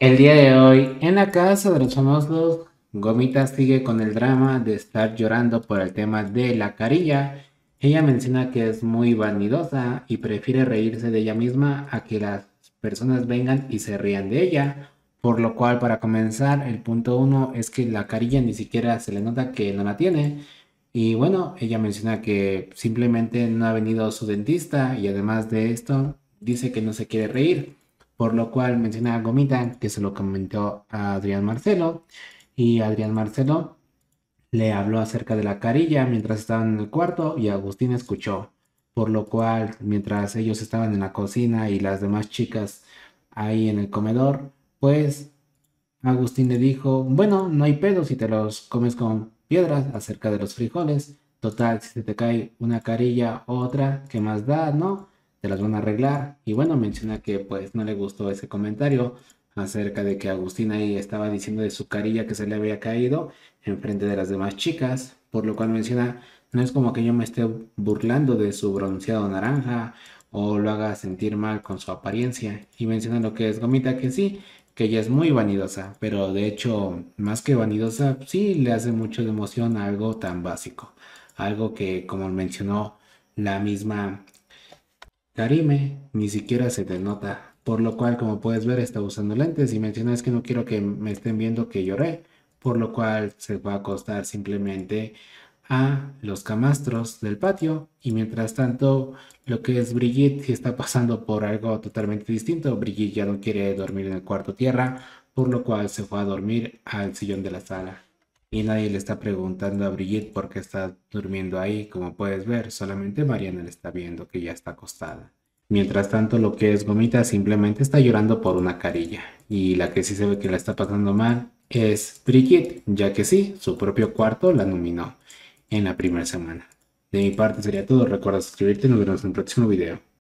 El día de hoy, en la casa de los famosos, Gomita sigue con el drama de estar llorando por el tema de la carilla. Ella menciona que es muy vanidosa y prefiere reírse de ella misma a que las personas vengan y se rían de ella. Por lo cual, para comenzar, el punto 1 es que la carilla ni siquiera se le nota que no la tiene. Y bueno, ella menciona que simplemente no ha venido su dentista y además de esto, dice que no se quiere reír. Por lo cual menciona a Gomita que se lo comentó a Adrián Marcelo. Y Adrián Marcelo le habló acerca de la carilla mientras estaban en el cuarto y Agustín escuchó. Por lo cual, mientras ellos estaban en la cocina y las demás chicas ahí en el comedor, pues Agustín le dijo, bueno, no hay pedo si te los comes con piedras acerca de los frijoles. Total, si se te cae una carilla u otra, ¿qué más da, no? Te las van a arreglar. Y bueno, menciona que pues no le gustó ese comentario acerca de que Agustina ahí estaba diciendo de su carilla que se le había caído enfrente de las demás chicas, por lo cual menciona, no es como que yo me esté burlando de su bronceado naranja o lo haga sentir mal con su apariencia. Y menciona lo que es Gomita, que sí, que ella es muy vanidosa, pero de hecho, más que vanidosa, sí le hace mucho de emoción a algo tan básico, algo que, como mencionó la misma Karime, ni siquiera se denota, por lo cual, como puedes ver, está usando lentes y menciona es que no quiero que me estén viendo que lloré, por lo cual se va a acostar simplemente a los camastros del patio. Y mientras tanto, lo que es Brigitte sí está pasando por algo totalmente distinto. Brigitte ya no quiere dormir en el cuarto tierra, por lo cual se fue a dormir al sillón de la sala. Y nadie le está preguntando a Brigitte por qué está durmiendo ahí, como puedes ver, solamente Mariana le está viendo que ya está acostada. Mientras tanto, lo que es Gomita simplemente está llorando por una carilla. Y la que sí se ve que la está pasando mal es Brigitte, ya que sí, su propio cuarto la nominó en la primera semana. De mi parte sería todo, recuerda suscribirte y nos vemos en el próximo video.